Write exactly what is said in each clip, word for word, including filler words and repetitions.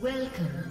Welcome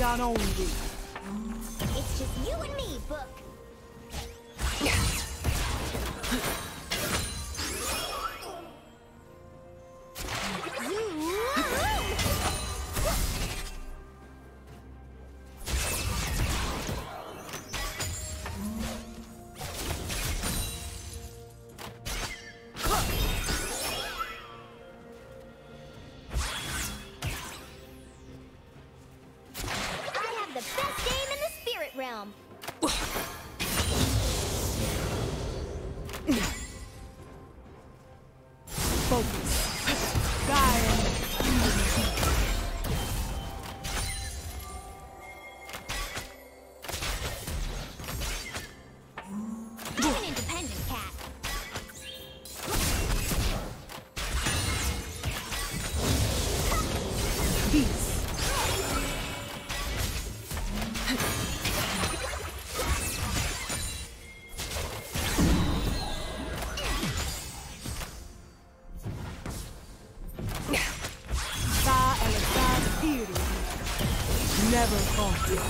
Not only. It's just you and me, Book. Never thought.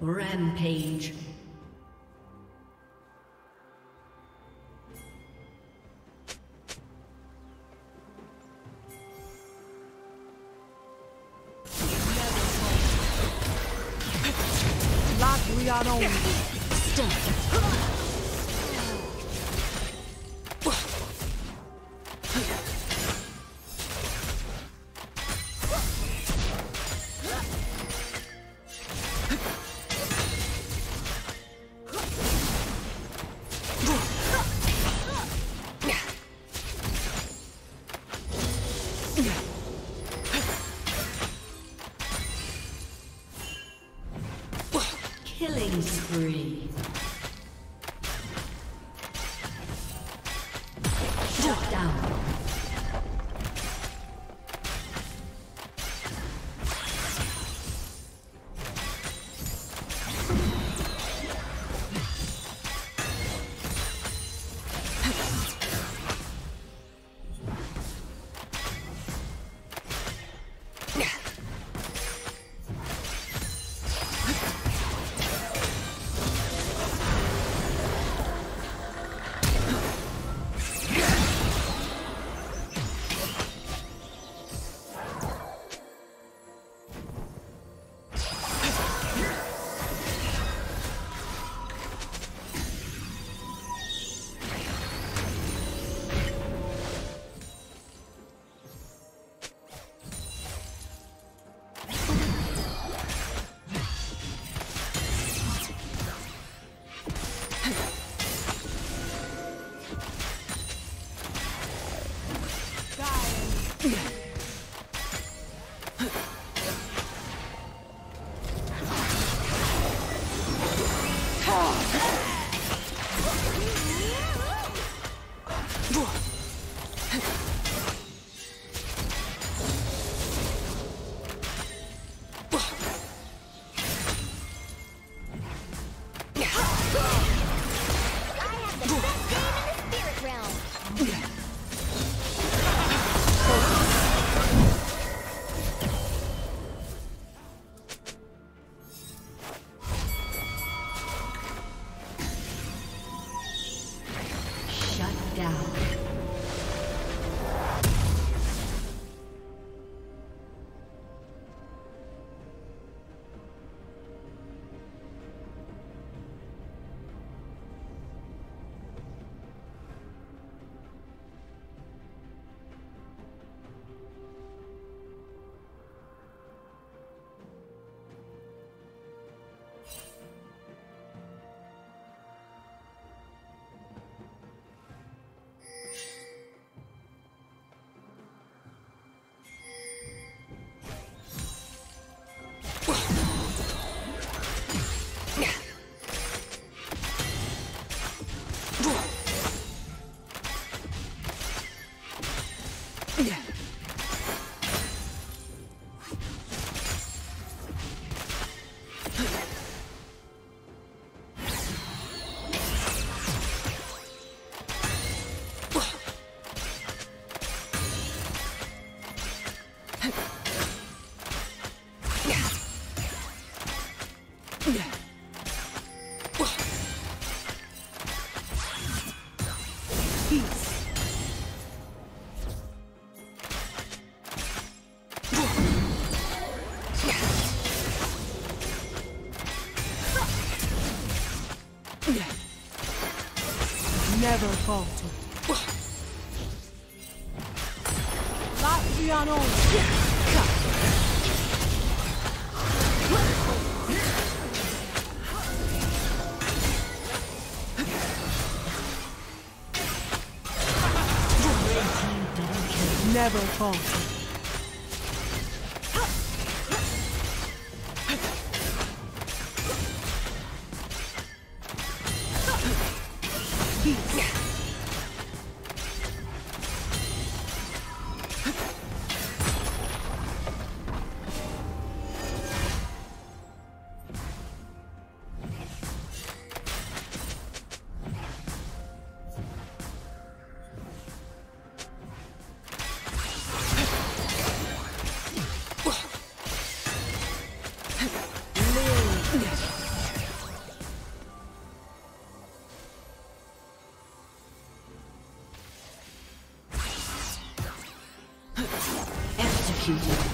Rampage. Killing spree. Shut down. Never falter. Latviano. Never falter. executed.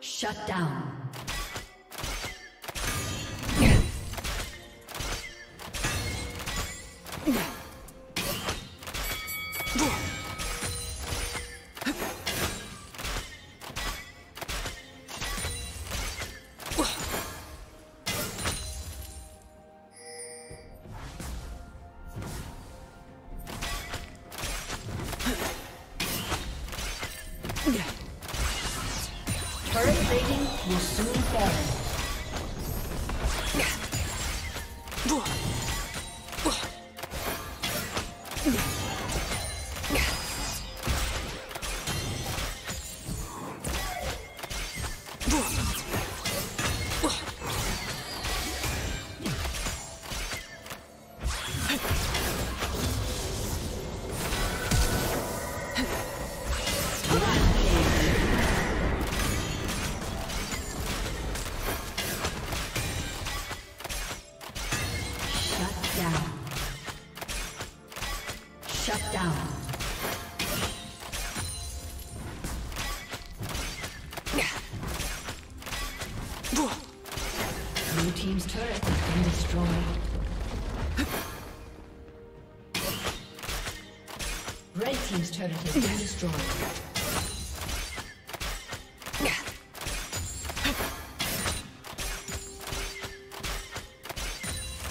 Shut down. Red team's turret has been destroyed. Red team's turret has been destroyed.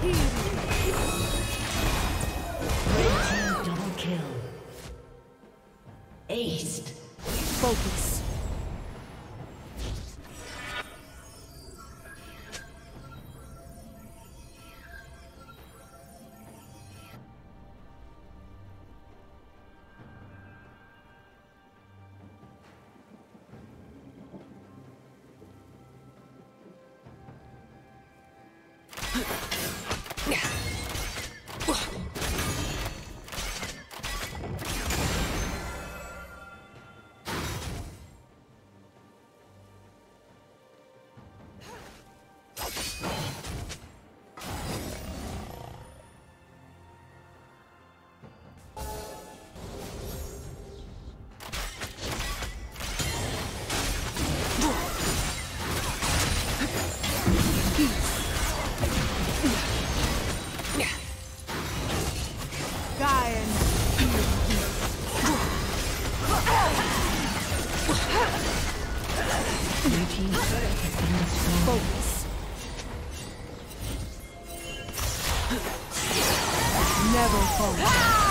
Red team double kill. Aced. Focus. Focus. Never focus.